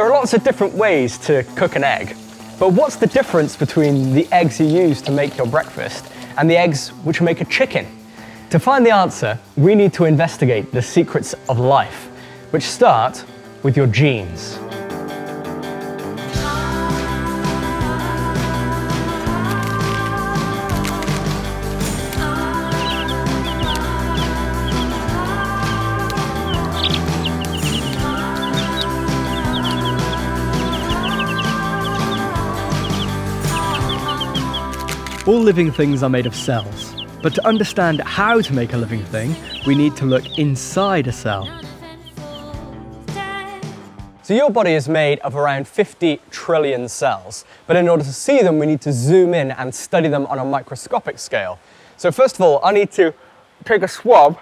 There are lots of different ways to cook an egg, but what's the difference between the eggs you use to make your breakfast and the eggs which make a chicken? To find the answer, we need to investigate the secrets of life, which start with your genes. All living things are made of cells, but to understand how to make a living thing, we need to look inside a cell. So your body is made of around 50 trillion cells, but in order to see them, we need to zoom in and study them on a microscopic scale. So first of all, I need to take a swab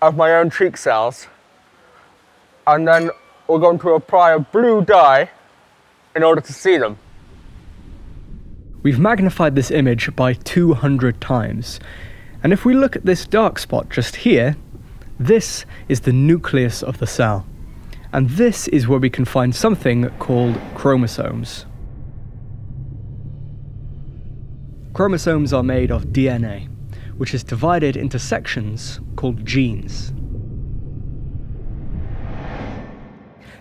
of my own cheek cells, and then we're going to apply a blue dye in order to see them. We've magnified this image by 200 times. And if we look at this dark spot just here, this is the nucleus of the cell. And this is where we can find something called chromosomes. Chromosomes are made of DNA, which is divided into sections called genes.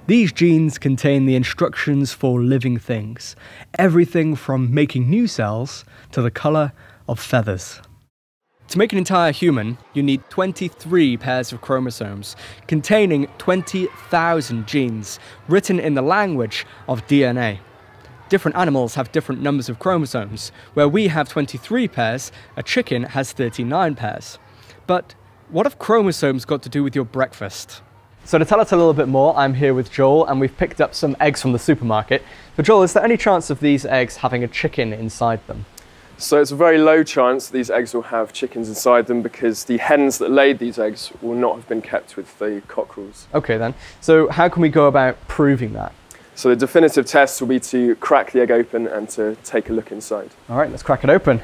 These genes contain the instructions for living things, everything from making new cells to the colour of feathers. To make an entire human, you need 23 pairs of chromosomes, containing 20,000 genes, written in the language of DNA. Different animals have different numbers of chromosomes. Where we have 23 pairs, a chicken has 39 pairs. But what have chromosomes got to do with your breakfast? So to tell us a little bit more, I'm here with Joel, and we've picked up some eggs from the supermarket. But Joel, is there any chance of these eggs having a chicken inside them? So it's a very low chance that these eggs will have chickens inside them, because the hens that laid these eggs will not have been kept with the cockerels. Okay then, so how can we go about proving that? So the definitive test will be to crack the egg open and to take a look inside. All right, let's crack it open.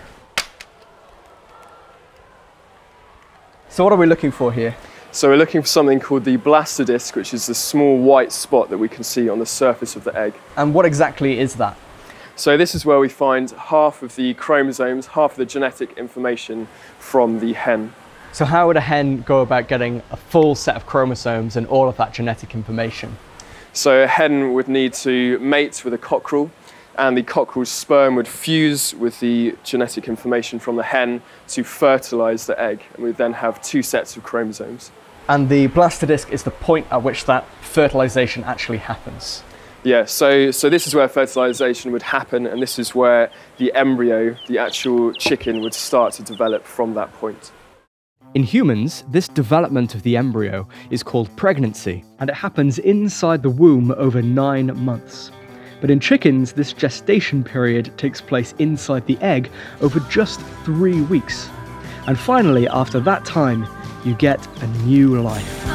So what are we looking for here? So we're looking for something called the blastodisc, which is the small white spot that we can see on the surface of the egg. And what exactly is that? So this is where we find half of the chromosomes, half of the genetic information from the hen. So how would a hen go about getting a full set of chromosomes and all of that genetic information? So a hen would need to mate with a cockerel, and the cockerel's sperm would fuse with the genetic information from the hen to fertilise the egg, and we'd then have two sets of chromosomes. And the blastodisc is the point at which that fertilisation actually happens. Yeah, so this is where fertilisation would happen, and this is where the embryo, the actual chicken, would start to develop from that point. In humans, this development of the embryo is called pregnancy, and it happens inside the womb over 9 months. But in chickens, this gestation period takes place inside the egg over just 3 weeks. And finally, after that time, you get a new life.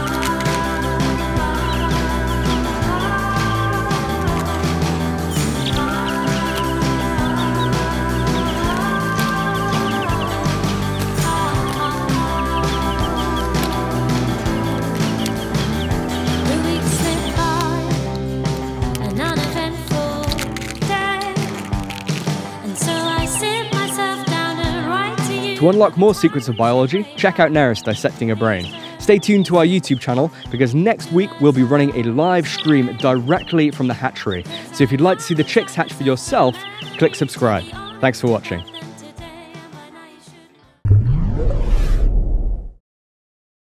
To unlock more secrets of biology, check out Nares Dissecting a Brain. Stay tuned to our YouTube channel, because next week we'll be running a live stream directly from the hatchery. So if you'd like to see the chicks hatch for yourself, click subscribe. Thanks for watching.